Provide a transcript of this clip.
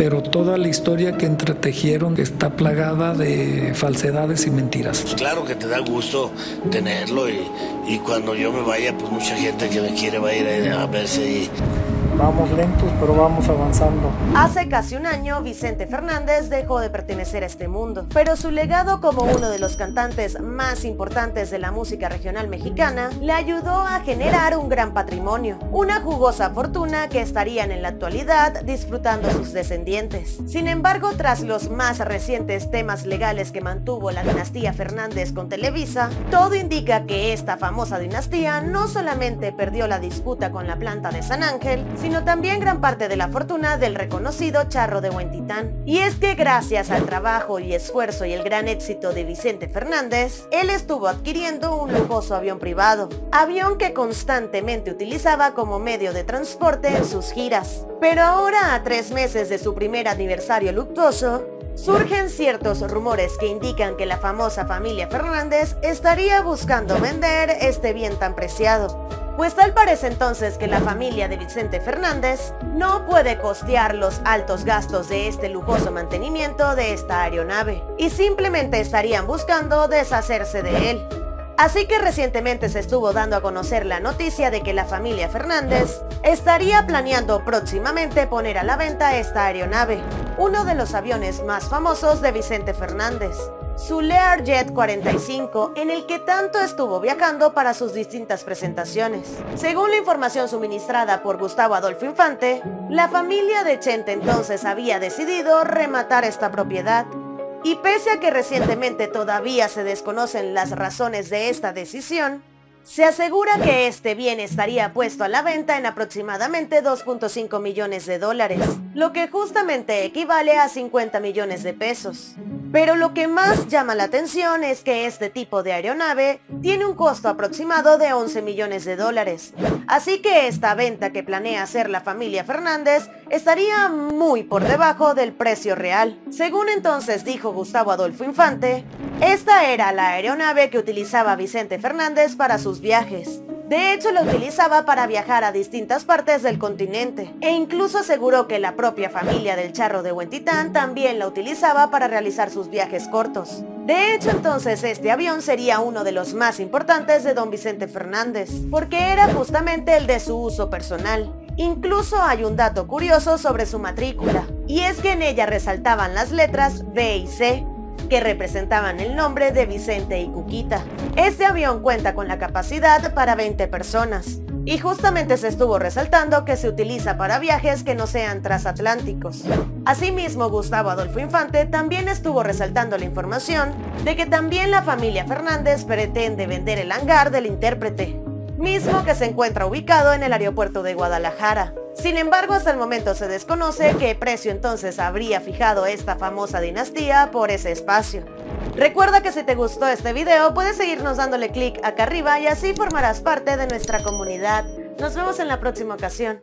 pero toda la historia que entretejieron está plagada de falsedades y mentiras. Pues claro que te da gusto tenerlo y cuando yo me vaya, pues mucha gente que me quiere va a ir a verse y... Vamos lentos, pero vamos avanzando. Hace casi un año, Vicente Fernández dejó de pertenecer a este mundo, pero su legado como uno de los cantantes más importantes de la música regional mexicana le ayudó a generar un gran patrimonio, una jugosa fortuna que estarían en la actualidad disfrutando sus descendientes. Sin embargo, tras los más recientes temas legales que mantuvo la dinastía Fernández con Televisa, todo indica que esta famosa dinastía no solamente perdió la disputa con la planta de San Ángel, sino también gran parte de la fortuna del reconocido Charro de Huentitán. Y es que gracias al trabajo y esfuerzo y el gran éxito de Vicente Fernández, él estuvo adquiriendo un lujoso avión privado, avión que constantemente utilizaba como medio de transporte en sus giras. Pero ahora, a 3 meses de su primer aniversario luctuoso, surgen ciertos rumores que indican que la famosa familia Fernández estaría buscando vender este bien tan preciado. Pues tal parece entonces que la familia de Vicente Fernández no puede costear los altos gastos de este lujoso mantenimiento de esta aeronave y simplemente estarían buscando deshacerse de él. Así que recientemente se estuvo dando a conocer la noticia de que la familia Fernández estaría planeando próximamente poner a la venta esta aeronave, uno de los aviones más famosos de Vicente Fernández, su Learjet 45, en el que tanto estuvo viajando para sus distintas presentaciones. Según la información suministrada por Gustavo Adolfo Infante, la familia de Chente entonces había decidido rematar esta propiedad. Y pese a que recientemente todavía se desconocen las razones de esta decisión, se asegura que este bien estaría puesto a la venta en aproximadamente $2.5 millones, lo que justamente equivale a 50 millones de pesos. Pero lo que más llama la atención es que este tipo de aeronave tiene un costo aproximado de $11 millones. Así que esta venta que planea hacer la familia Fernández estaría muy por debajo del precio real. Según entonces dijo Gustavo Adolfo Infante, esta era la aeronave que utilizaba Vicente Fernández para sus viajes. De hecho, la utilizaba para viajar a distintas partes del continente, e incluso aseguró que la propia familia del Charro de Huentitán también la utilizaba para realizar sus viajes cortos. De hecho, entonces este avión sería uno de los más importantes de don Vicente Fernández, porque era justamente el de su uso personal. Incluso hay un dato curioso sobre su matrícula, y es que en ella resaltaban las letras B y C, que representaban el nombre de Vicente y Cuquita. Este avión cuenta con la capacidad para 20 personas y justamente se estuvo resaltando que se utiliza para viajes que no sean transatlánticos. Asimismo, Gustavo Adolfo Infante también estuvo resaltando la información de que también la familia Fernández pretende vender el hangar del intérprete, mismo que se encuentra ubicado en el aeropuerto de Guadalajara. Sin embargo, hasta el momento se desconoce qué precio entonces habría fijado esta famosa dinastía por ese espacio. Recuerda que si te gustó este video, puedes seguirnos dándole clic acá arriba y así formarás parte de nuestra comunidad. Nos vemos en la próxima ocasión.